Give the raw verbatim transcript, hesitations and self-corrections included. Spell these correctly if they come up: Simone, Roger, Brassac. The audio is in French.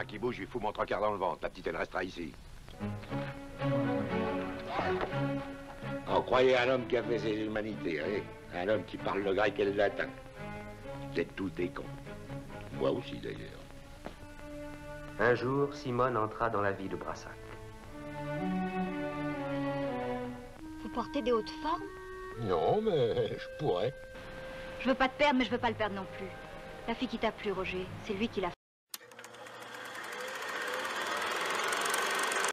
un qui bouge, je lui fous mon trois quarts dans le ventre. La petite, elle restera ici. On croyait un homme qui a fait ses humanités, hein? Un homme qui parle le grec et le latin. C'est tout des cons. Moi aussi, d'ailleurs. Un jour, Simone entra dans la vie de Brassac. Vous portez des hautes formes? Non, mais je pourrais. Je veux pas te perdre, mais je veux pas le perdre non plus. La fille qui t'a plu, Roger, c'est lui qui l'a fait.